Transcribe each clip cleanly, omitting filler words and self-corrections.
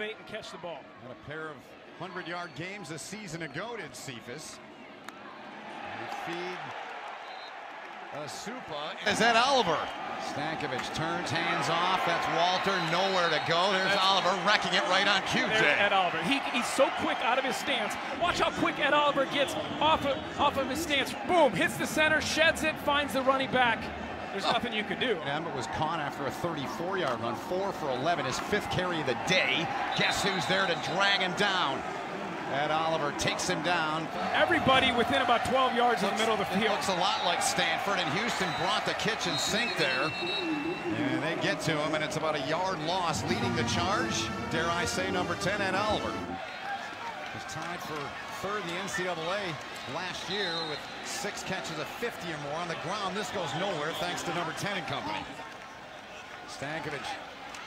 bait and catch the ball. Had a pair of 100-yard games a season ago, did Cephas. They feed Asupa. Is that Oliver? Stankovic turns, hands off. That's Walter, nowhere to go. There's Oliver wrecking it right on cue. Ed Oliver, he's so quick out of his stance. Watch how quick Ed Oliver gets off of his stance. Boom, hits the center, sheds it, finds the running back. There's nothing you could do. It was caught after a 34-yard run, 4 for 11, his 5th carry of the day. Guess who's there to drag him down? Ed Oliver takes him down. Everybody within about 12 yards in the middle of the field. Looks a lot like Stanford, and Houston brought the kitchen sink there. And they get to him, and it's about a yard loss. Leading the charge, dare I say, number 10, Ed Oliver. He's tied for 3rd in the NCAA last year with 6 catches of 50 or more on the ground. This goes nowhere thanks to number 10 and company. Stankovic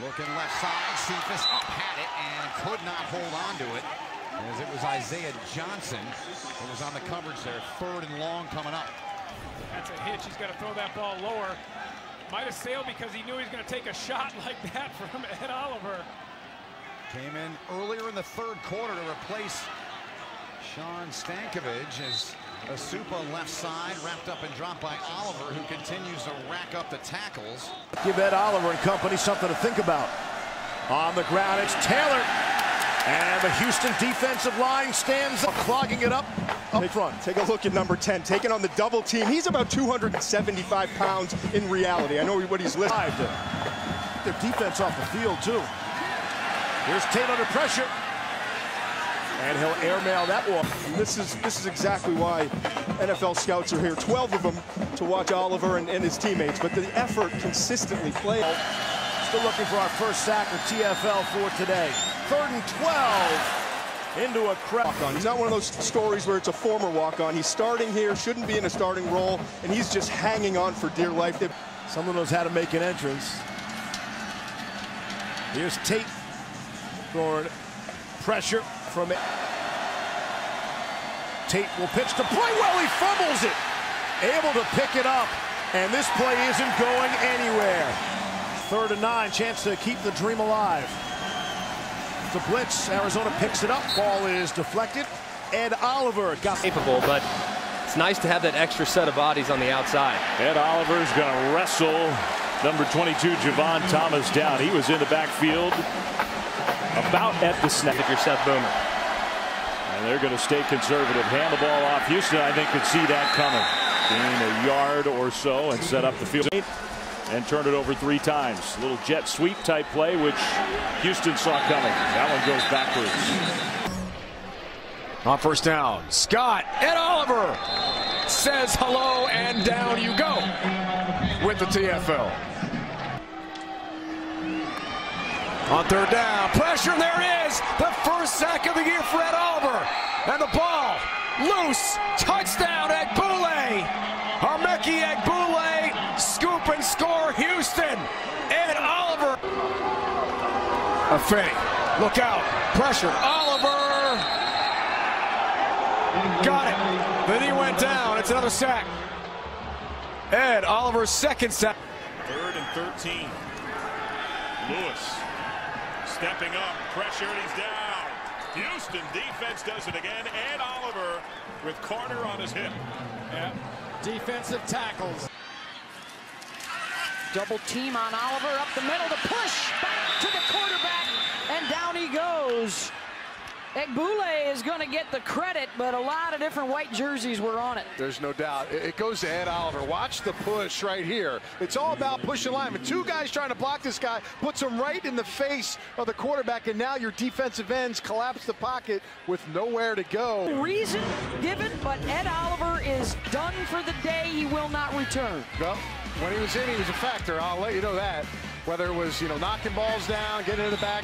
looking left side. Cephas had it and could not hold on to it, as it was Isaiah Johnson who was on the coverage there. 3rd and long coming up. That's a hitch. He's got to throw that ball lower. Might have sailed because he knew he was going to take a shot like that from Ed Oliver. Came in earlier in the 3rd quarter to replace Sean Stankovic as Asupa left side, wrapped up and dropped by Oliver, who continues to rack up the tackles. Give Ed Oliver and company something to think about. On the ground, it's Taylor. And the Houston defensive line stands up, clogging it up front. Take a look at number 10, taking on the double team. He's about 275 pounds in reality. I know what he's listed. Their defense off the field, too. Here's Tate under pressure. And he'll airmail that one. This is exactly why NFL scouts are here. 12 of them to watch Oliver and his teammates. But the effort consistently played. Still looking for our 1st sack of TFL for today. 3rd and 12 into a walk-on. He's not one of those stories where it's a former walk-on. He's starting here, shouldn't be in a starting role, and he's just hanging on for dear life. Someone knows how to make an entrance. Here's Tate throwing pressure from it. Tate will pitch to play. Well, he fumbles it. Able to pick it up, and this play isn't going anywhere. 3rd and 9, chance to keep the dream alive. The blitz, Arizona picks it up. Ball is deflected. Ed Oliver got capable, but it's nice to have that extra set of bodies on the outside. Ed Oliver's gonna wrestle number 22, Javon Thomas, down. He was in the backfield about at the snap. If you're Seth Boomer. And they're gonna stay conservative. Hand the ball off. Houston, I think, could see that coming. Gain a yard or so and set up the field. And turned it over 3 times. Little jet sweep type play, which Houston saw coming. That one goes backwards. On 1st down, Scott, Ed Oliver says hello, and down you go with the TFL. On 3rd down, pressure, there is the 1st sack of the year for Ed Oliver. And the ball, loose, touchdown, Ekbule, scoop and score, Houston. Ed Oliver. A fake, look out, pressure, Oliver. Got it, then he went down, it's another sack. Ed Oliver's 2nd sack. 3rd and 13, Lewis stepping up, pressure, and he's down. Houston defense does it again. Ed Oliver with Carter on his hip. Yeah. Defensive tackles. Double team on Oliver, up the middle, the push back to the quarterback, and down he goes. Ekbule is going to get the credit, but a lot of different white jerseys were on it. There's no doubt. It goes to Ed Oliver. Watch the push right here. It's all about pushing linemen. 2 guys trying to block this guy, puts him right in the face of the quarterback, and now your defensive ends collapse the pocket with nowhere to go. Reason given, but Ed Oliver is done for the day. He will not return. Well, when he was in, he was a factor. I'll let you know that. Whether it was, knocking balls down, getting in the back.